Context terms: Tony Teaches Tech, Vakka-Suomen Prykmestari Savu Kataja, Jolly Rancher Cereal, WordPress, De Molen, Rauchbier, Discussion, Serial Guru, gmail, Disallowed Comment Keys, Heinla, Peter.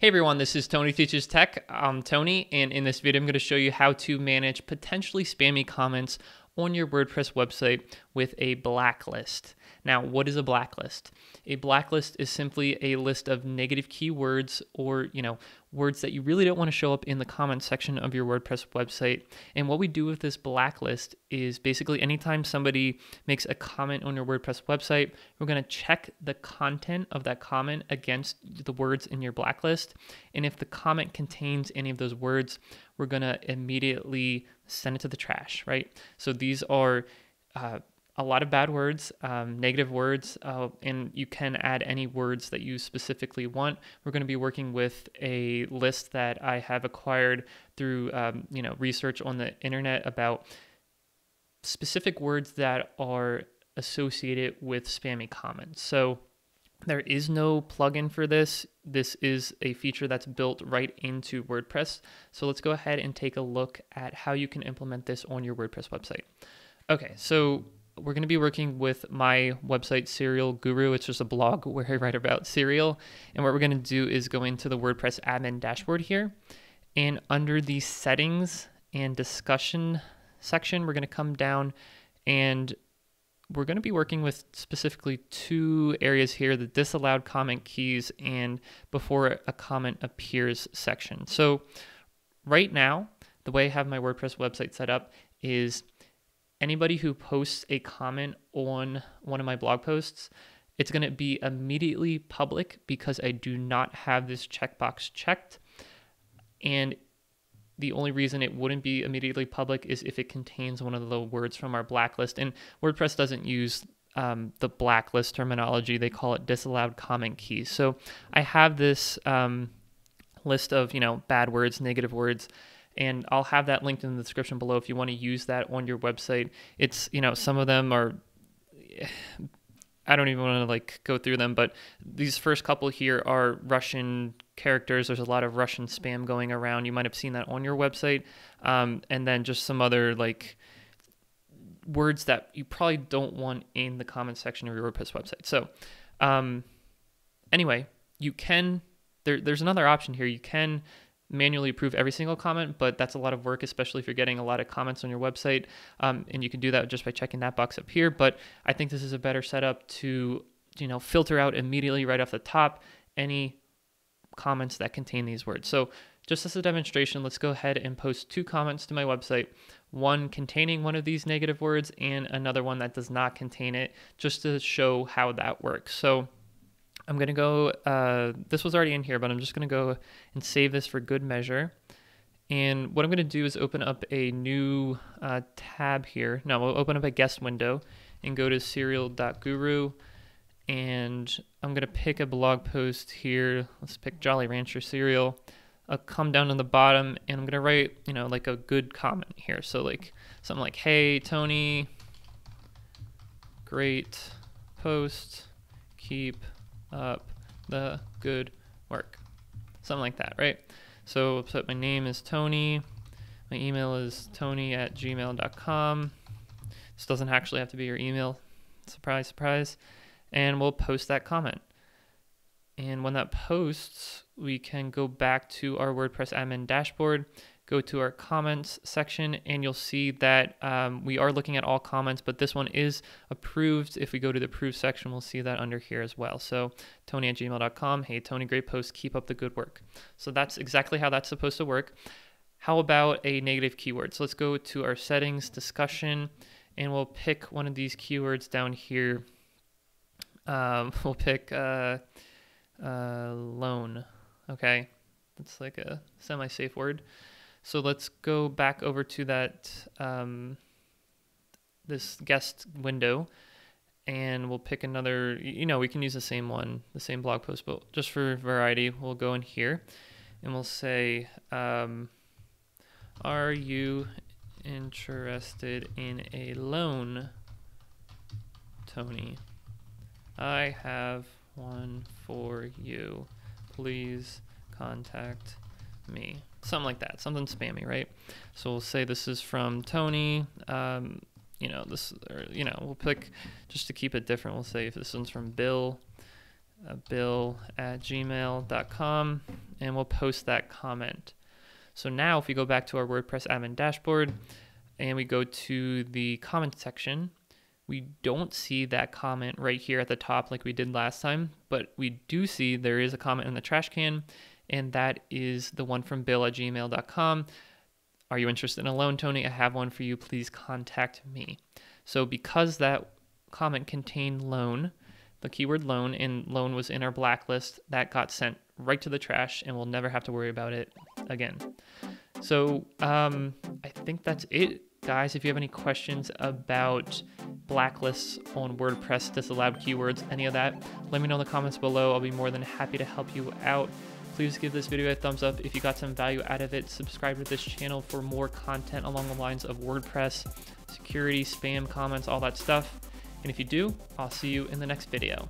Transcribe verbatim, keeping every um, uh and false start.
Hey everyone, this is Tony Teaches Tech. I'm Tony, and in this video I'm going to show you how to manage potentially spammy comments on your WordPress website with a blacklist. Now, what is a blacklist? A blacklist is simply a list of negative keywords or, you know, words that you really don't want to show up in the comment section of your WordPress website. And what we do with this blacklist is basically anytime somebody makes a comment on your WordPress website, we're going to check the content of that comment against the words in your blacklist. And if the comment contains any of those words, we're going to immediately send it to the trash, right? So these are uh, a lot of bad words, um, negative words, uh, and you can add any words that you specifically want. We're going to be working with a list that I have acquired through um, you know, research on the internet about specific words that are associated with spammy comments. So there is no plugin for this. This is a feature that's built right into WordPress. So let's go ahead and take a look at how you can implement this on your WordPress website. Okay, so we're going to be working with my website, Serial Guru. It's just a blog where I write about cereal. And what we're going to do is go into the WordPress admin dashboard here. And under the settings and discussion section, we're going to come down, and we're going to be working with specifically two areas here, the disallowed comment keys and before a comment appears section. So right now, the way I have my WordPress website set up is anybody who posts a comment on one of my blog posts, it's going to be immediately public because I do not have this checkbox checked. And the only reason it wouldn't be immediately public is if it contains one of the words from our blacklist. And WordPress doesn't use um, the blacklist terminology. They call it disallowed comment keys. So I have this um, list of, you know, bad words, negative words, and I'll have that linked in the description below if you want to use that on your website. It's, you know, some of them are, I don't even want to like go through them, but these first couple here are Russian characters. There's a lot of Russian spam going around. You might have seen that on your website. Um, and then just some other like words that you probably don't want in the comment section of your WordPress website. So um, anyway, you can, there, there's another option here. You can manually approve every single comment, but that's a lot of work, especially if you're getting a lot of comments on your website. Um, and you can do that just by checking that box up here. But I think this is a better setup to, you know, filter out immediately right off the top any comments that contain these words. So just as a demonstration, let's go ahead and post two comments to my website, one containing one of these negative words and another one that does not contain it, just to show how that works. So I'm going to go, uh, this was already in here, but I'm just going to go and save this for good measure. And what I'm going to do is open up a new uh, tab here. No, we'll open up a guest window and go to serial dot guru. And I'm going to pick a blog post here. Let's pick Jolly Rancher Cereal. I'll come down to the bottom and I'm going to write, you know, like a good comment here. So like something like, hey, Tony, great post, keep up the good work, something like that, right? So, so my name is Tony, my email is tony at gmail dot com. This doesn't actually have to be your email, surprise surprise, and we'll post that comment. And when that posts, we can go back to our WordPress admin dashboard, go to our comments section, and you'll see that um, we are looking at all comments, but this one is approved. If we go to the approved section, we'll see that under here as well. So tony at gmail dot com, hey Tony, great post, keep up the good work. So that's exactly how that's supposed to work. How about a negative keyword? So let's go to our settings discussion, and we'll pick one of these keywords down here. Um, we'll pick uh, uh, loan, okay? That's like a semi-safe word. So let's go back over to that, um, this guest window, and we'll pick another, you know, we can use the same one, the same blog post, but just for variety, we'll go in here and we'll say, um, are you interested in a loan, Tony? I have one for you. Please contact me. Something like that, something spammy, right? So we'll say this is from Tony, um, you know, this, or, you know, we'll pick, just to keep it different, we'll say if this one's from Bill, bill at gmail dot com, and we'll post that comment. So now if we go back to our WordPress admin dashboard and we go to the comment section, we don't see that comment right here at the top like we did last time, but we do see there is a comment in the trash can, and that is the one from bill at gmail dot com. Are you interested in a loan, Tony? I have one for you. Please contact me. So because that comment contained loan, the keyword loan, and loan was in our blacklist, that got sent right to the trash and we'll never have to worry about it again. So um, I think that's it. Guys, if you have any questions about blacklists on WordPress, disallowed keywords, any of that, let me know in the comments below. I'll be more than happy to help you out. Please give this video a thumbs up if you got some value out of it. Subscribe to this channel for more content along the lines of WordPress, security, spam, comments, all that stuff. And if you do, I'll see you in the next video.